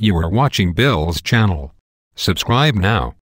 You are watching Bill's channel. Subscribe now.